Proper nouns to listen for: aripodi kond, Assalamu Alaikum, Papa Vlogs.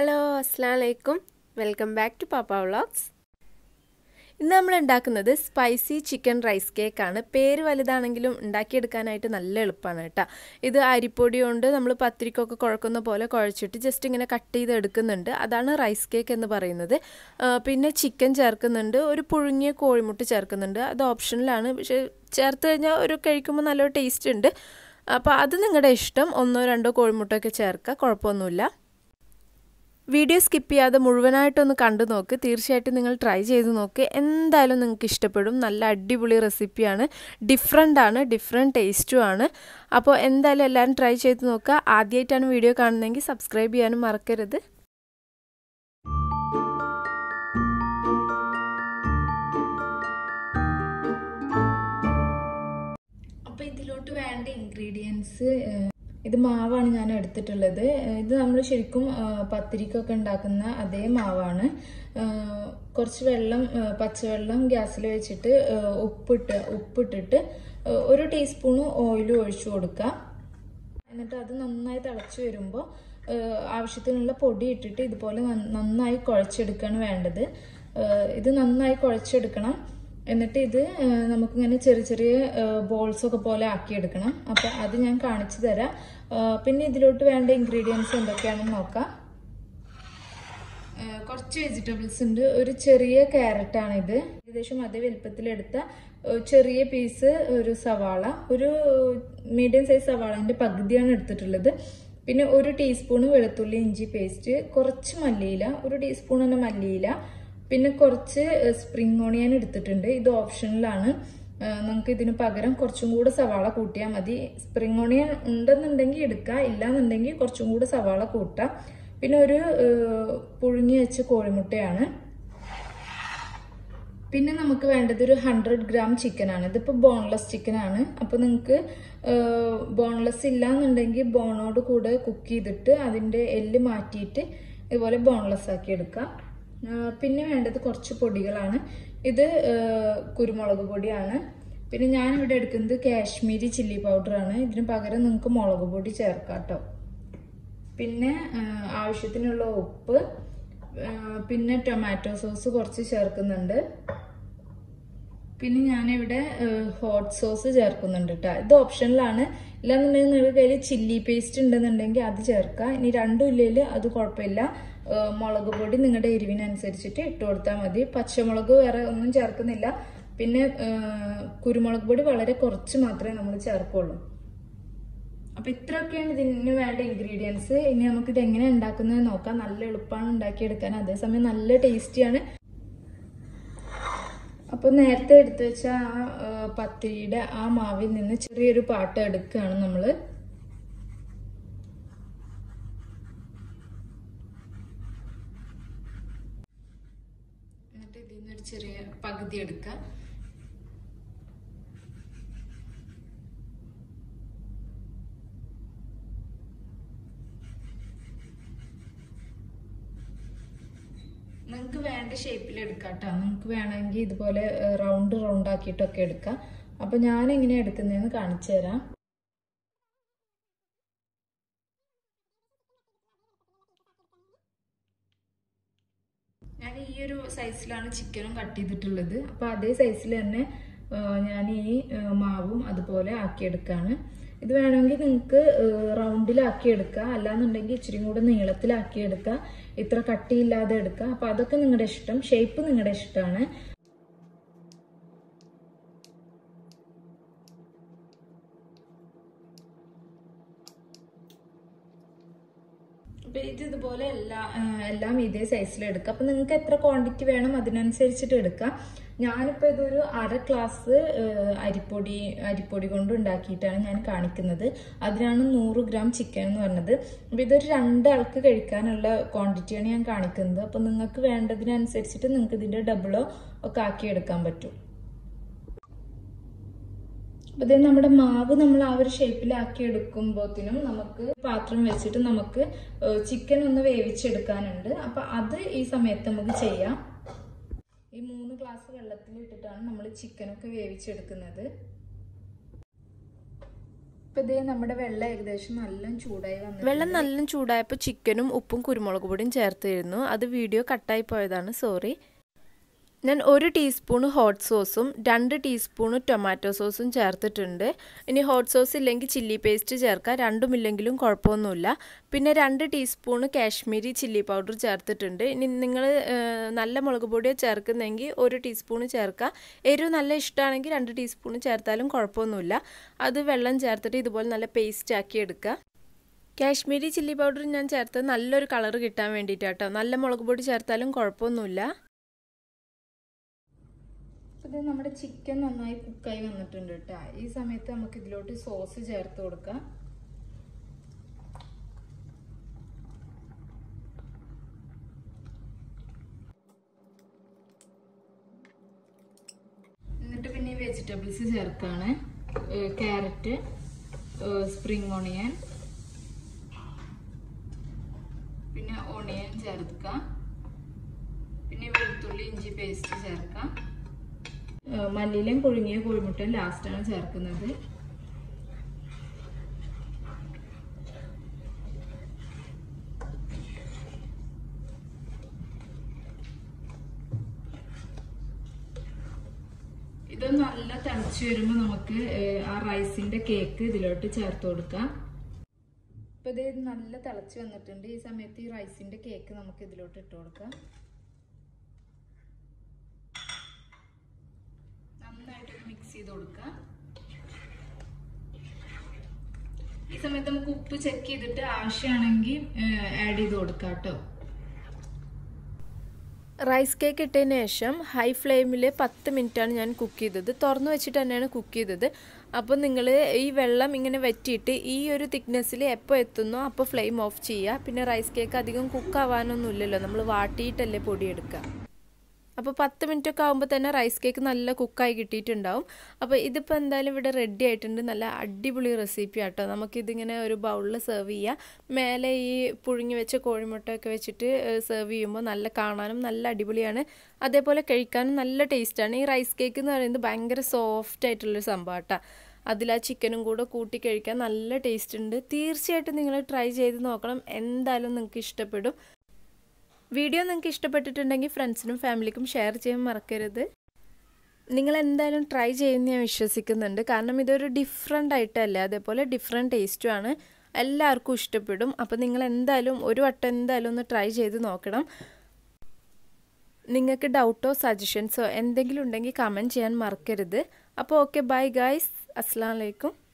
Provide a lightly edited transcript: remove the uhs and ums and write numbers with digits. Hello, Assalamu Alaikum. Welcome back to Papa Vlogs. Now we have a spicy chicken rice cake. This is a rice cake. Video skip the Murvanite on the Kandanoke, Tirshat in the Trijanoke, and the Ilon Kishtapadum, Nala Dibuli recipe different taste to Anna. Upon end the land Trijanoka, Adiat and video Kandangi, subscribe and market. Ingredients. This is the Mavan. This is the Mavan. Patrika Kandakana, Ade Mavan. Korchvellum, Pachvellum, Gasle Chit, Upput, or a teaspoon of oil or shodka. And the other Nanai Tarachurimbo, Avshitanilla podi, the pollen, Nanai Korchedican Vandade. This is Nanai Korchedicanum. എന്നിട്ട് ഇത് നമുക്ക് ഇങ്ങനെ ചെറിയ ചെറിയ balls ഒക്കെ പോലെ ആക്കി എടുക്കണം അപ്പോൾ അത് ഞാൻ കാണിച്ചു തരാം പിന്നെ ഇതിലോട്ട് വേണ്ട ഇൻഗ്രീഡിയൻസ് എന്തൊക്കെയാണെന്ന് നോക്കാം കുറച്ച് വെജിറ്റബിൾസ് ഉണ്ട് ഒരു ചെറിയ കാരറ്റ് ആണ് ഇത് ഏകദേശം അതേ വലുപ്പത്തിൽ എടുത്ത ചെറിയ പീസ് ഒരു സവാള ഒരു മീഡിയം സൈസ് സവാളന്റെ പകുതിയാണ് എടുത്തിട്ടുള്ളത് പിന്നെ ഒരു ടീസ്പൂൺ വെളുത്തുള്ളി ഇഞ്ചി പേസ്റ്റ് കുറച്ച് മല്ലിയില ഒരു ടീസ്പൂൺ തന്നെ മല്ലിയില പിന്നെ കുറച്ച് സ്പ്രിംഗ് ഓണിയൻ എടുത്തിട്ടുണ്ട് ഇത് ഓപ്ഷണൽ ആണ് നമുക്ക് ഇതിന് പകരം കുറച്ചും കൂടി സവാള കൂട്ടിയാൽ മതി സ്പ്രിംഗ് ഓണിയൻ ഉണ്ടെന്നുണ്ടെങ്കിൽ എടുക്കുക ഇല്ലാന്നുണ്ടെങ്കിൽ കുറച്ചും കൂടി സവാള കൂട്ടാം പിന്നെ ഒരു പുഴുങ്ങി വെച്ച കോഴിമുട്ടയാണ് പിന്നെ നമുക്ക് വേണ്ടത് ഒരു 100 gram chicken ആണ് ഇതിപ്പോ boneless chicken ആണ് അപ്പോൾ നിങ്ങൾക്ക് boneless ഇല്ലാന്നുണ്ടെങ്കിൽ ബോണോട് കൂടെ കുക്ക് ചെയ്തിട്ട് അതിന്റെ എല്ല് മാറ്റിയിട്ട് ഇതുപോലെ boneless ആക്കി എടുക്കാം പിന്നെ വേണ്ടത് കുറച്ച് പൊടികളാണ് ഇത് കുരുമുളക് പൊടിയാണ് പിന്നെ ഞാൻ ഇവിടെ എടുക്കുന്നത് കാശ്മീരി ചില്ലി പൗഡർ ആണ് ഇതിന് പകരം നിങ്ങൾക്ക് മുളക് പൊടി ചേർക്കാം ട്ടോ പിന്നെ ആവശ്യത്തിനുള്ള ഉപ്പ് പിന്നെ ടൊമാറ്റോ സോസ് കുറച്ച് ചേർക്കുന്നുണ്ട് പിന്നെ ഞാൻ ഇവിടെ ഹോട്ട് സോസ് ചേർക്കുന്നുണ്ട് ട്ടോ ഇത് ഓപ്ഷണൽ ആണ് ഇല്ലാന്നുണ്ടെങ്കിൽ നിങ്ങൾക്ക് കയ്യിൽ ചില്ലി പേസ്റ്റ് ഉണ്ടെന്നുണ്ടെങ്കിൽ അത് ചേർക്കാം ഇനി രണ്ടും ഇല്ലെങ്കിൽ അത് കുഴപ്പമില്ല മുളക് പൊടി നിങ്ങളുടെ എരിവിന് അനുസരിച്ചിട്ട് ഇട്ടു കൊടുത്താൽ മതി പച്ചമുളക് വേറെ ഒന്നും ചേർക്കുന്നില്ല പിന്നെ കുരുമുളക് പൊടി വളരെ കുറച്ച് മാത്രമേ നമ്മൾ ചേർക്കുള്ളൂ അപ്പോൾ ഇത്രയൊക്കെയാണ് ഇതിന് വേണ്ട ഇൻഗ്രീഡിയൻസ് ഇനി നമുക്ക് ഇത് എങ്ങനെ ഉണ്ടാക്കുന്നത് നോക്കാം നല്ല എളുപ്പമാണ് ഉണ്ടാക്കി എടുക്കാൻ അതേ സമയം നല്ല ടേസ്റ്റിയാണ് അപ്പോൾ നേരത്തെ എടുത്തു വെച്ച ആ പത്തിരിയുടെ ആ മാവിൽ നിന്ന് ചെറിയൊരു പാട്ട് എടുക്കുകയാണ് നമ്മൾ ചെറിയ പകുതി എടുക്കുക നിങ്ങൾക്ക് വേണ്ട ഷേപ്പിൽ എടുക്കാം ട്ടോ നിങ്ങൾക്ക് വേണമെങ്കിൽ ഇതുപോലെ റൗണ്ട് ആക്കിയിട്ടൊക്കെ എടുക്കാം അപ്പോൾ ഞാൻ എങ്ങനെ എടുക്കുന്നതെന്ന് കാണിച്ചു തരാം I have a chicken and cut it to leather. Pade Sicilian Nani Mavum Adapola Arcadicana. If you think round Arcadica, Alan and Gitch removed the Yelatil Arcadica, Itra Catilla Dedica, Padakan Restum, Shape in Restana. This is the bowl, this is the cup, and the quantity of the ഞാൻ ഇപ്പോൾ ഇതൊരു അര glass അരിപ്പൊടി കൊണ്ട് ഉണ്ടാക്കിയിട്ടാണ് ഞാൻ കാണിക്കുന്നത് അതിനാണ് 100 gram chicken എന്ന് പറഞ്ഞത് അപ്പോൾ ഇതൊരു രണ്ടാൾക്ക് കഴിക്കാനുള്ള ക്വാണ്ടിറ്റിയാണ് ഞാൻ കാണിക്കുന്നത് അപ്പോൾ നിങ്ങൾക്ക് വേണ്ടതിനനുസരിച്ചിട്ട് നിങ്ങൾക്ക് ഇതിന്റെ ഡബിളോ ഒക്കെ ആക്കി എടുക്കാൻ പറ്റും But then our maavu nammal aa oru shape il aaki edukkumbothinum namakku paatram vechittu namakku chicken onnu vevichu edukkanundu appo adu ee samayathe namukku cheyyam ee 3 glass vellathil ittittana nammal chicken okke vevichu edukkunnathu വെള്ളം നല്ല ചൂടായപ്പോൾ ചിക്കനും ഉപ്പും കുരുമുളക് പൊടിയും ചേർത്തിരുന്നു. അത് video കട്ടായി പോയതാണ്, sorry. ഞാൻ 1 ടീസ്പൂൺ ഹോട്ട് സോസും 2 ടീസ്പൂൺ ടൊമാറ്റോ സോസും ചേർത്തിട്ടുണ്ട്. ഇനി ഹോട്ട് സോസ് ഇല്ലെങ്കിൽ ചില്ലി പേസ്റ്റ് ചേർക്കാം, രണ്ടുമില്ലെങ്കിലും കുഴപ്പമൊന്നുമില്ല. പിന്നെ 2 ടീസ്പൂൺ കാശ്മീരി ചില്ലി പൗഡർ ചേർത്തിട്ടുണ്ട്. ഇനി നിങ്ങൾ നല്ല മുളക് പൊടിയോ ചേർക്കുന്നെങ്കിൽ 1 ടീസ്പൂൺ ചേർക്കുക. എരിവ് നല്ല ഇഷ്ടമാണെങ്കിൽ 2 ടീസ്പൂൺ ചേർത്താലും കുഴപ്പമൊന്നുമില്ല. അത് വെള്ളം ചേർത്തിട്ട് ഇതുപോലെ നല്ല പേസ്റ്റ് ആക്കി എടുക്കുക. കാശ്മീരി ചില്ലി പൗഡർ ഞാൻ ചേർത്ത് നല്ലൊരു കളർ കിട്ടാൻ വേണ്ടിയിട്ടാട്ടോ. നല്ല മുളക് പൊടി ചേർത്താലും കുഴപ്പമൊന്നുമില്ല. ഇത് നമ്മുടെ ചിക്കൻ നന്നായി കുക്കായി വന്നിട്ടുണ്ട് കേട്ടോ. ഈ സമയത്ത് നമുക്ക് ഇതിലോട്ട് സോസ് ചേർത്ത് കൊടുക്കാം. എന്നിട്ട് പിന്നെ വെജിറ്റബിൾസ് ചേർത്താണ്. ക്യാരറ്റ്, സ്പ്രിംഗ് ഓണിയൻ, പിന്നെ ഓണിയൻ ചേർക്കാം. പിന്നെ വെളുത്തുള്ളി ഇഞ്ചി പേസ്റ്റ് ചേർക്കാം. മല്ലിയിലും പുഴുങ്ങിയ കോഴിമുട്ടയും ലാസ്റ്റാണ് ചേർക്കുന്നത്. ഇത് നല്ല തിളച്ചു വരുമ്പോൾ നമുക്ക് ആ റൈസിന്റെ കേക്ക് ഇതിലോട്ട് ചേർത്ത് കൊടുക്കാം. ഇപ്പൊ ഇത് നല്ല തിളച്ചു വന്നിട്ടുണ്ട്. ഈ സമയത്ത് ഈ റൈസിന്റെ കേക്ക് നമുക്ക് ഇതിലോട്ട് ഇട്ട് കൊടുക്കാം. മിക്സ് ചെയ്ത് കൊടുക്കാം. ഈ സമയത്ത് നമുക്ക് ഉപ്പ് ചെക്ക് ചെയ്തിട്ട് ആവശ്യമാണെങ്കിൽ ആഡ് ചെയ്ത് കൊടുക്കാം കേട്ടോ. റൈസ് കേക്ക് ഇട്ടതിന് ശേഷം ഹൈ ഫ്ലെയിമിൽ 10 മിനിറ്റാണ് ഞാൻ കുക്ക് ചെയ്തത്. തുറന്നു വെച്ചിട്ട് തന്നെയാണ് കുക്ക് ചെയ്തത്. അപ്പോൾ നിങ്ങൾ ഈ വെള്ളം ഇങ്ങനെ വറ്റിയിട്ട് ഈ ഒരു തിക്നെസ്സിൽ എപ്പോൾ എത്തുന്നോ അപ്പോൾ ഫ്ലെയിം ഓഫ് ചെയ്യുക. പിന്നെ റൈസ് കേക്ക് അധികം കുക്ക് ആവാനൊന്നും ഇല്ലല്ലോ, നമ്മൾ വാട്ടിയിട്ടല്ലേ പൊടിയെടുക്കുക. അപ്പോൾ 10 മിനിറ്റൊക്കെ ആകുമ്പോൾ തന്നെ റൈസ് കേക്ക് നല്ല കുക്കായി കിട്ടിയിട്ടുണ്ടാവും. അപ്പോൾ ഇതിപ്പോൾ എന്തായാലും ഇവിടെ റെഡി ആയിട്ടുണ്ട്. നല്ല അടിപൊളി റെസിപ്പി ആട്ടോ. നമുക്കിതിങ്ങനെ ഒരു ബൗളിൽ സെർവ് ചെയ്യുക. മേലെ ഈ പുഴുങ്ങി വെച്ച കോഴിമുട്ടയൊക്കെ വെച്ചിട്ട് സെർവ് ചെയ്യുമ്പോൾ നല്ല കാണാനും നല്ല അടിപൊളിയാണ്, അതേപോലെ കഴിക്കാനും നല്ല ടേസ്റ്റാണ്. ഈ റൈസ് കേക്ക് എന്ന് പറയുന്നത് ഭയങ്കര സോഫ്റ്റായിട്ടുള്ളൊരു സംഭവം ആട്ടോ. അതിൽ ആ ചിക്കനും കൂടെ കൂട്ടി കഴിക്കാൻ നല്ല ടേസ്റ്റ് ഉണ്ട്. തീർച്ചയായിട്ടും നിങ്ങൾ ട്രൈ ചെയ്ത് നോക്കണം, എന്തായാലും നിങ്ങൾക്ക് ഇഷ്ടപ്പെടും. വീഡിയോ നിങ്ങൾക്ക് ഇഷ്ടപ്പെട്ടിട്ടുണ്ടെങ്കിൽ ഫ്രണ്ട്സിനും ഫാമിലിക്കും ഷെയർ ചെയ്യാൻ മറക്കരുത്. നിങ്ങൾ എന്തായാലും ട്രൈ ചെയ്യുമെന്ന് ഞാൻ വിശ്വസിക്കുന്നുണ്ട്, കാരണം ഇതൊരു ഡിഫറെൻ്റ് ആയിട്ടല്ലേ, അതേപോലെ ഡിഫറെൻ്റ് ടേസ്റ്റുമാണ്. എല്ലാവർക്കും ഇഷ്ടപ്പെടും. അപ്പോൾ നിങ്ങൾ എന്തായാലും ഒരു വട്ടം എന്തായാലും ഒന്ന് ട്രൈ ചെയ്ത് നോക്കണം. നിങ്ങൾക്ക് ഡൗട്ടോ സജഷൻസോ എന്തെങ്കിലും ഉണ്ടെങ്കിൽ കമൻറ്റ് ചെയ്യാൻ മറക്കരുത്. അപ്പോൾ ഓക്കെ, ബൈ ഗൈസ്, അസ്സലാമു അലൈക്കും.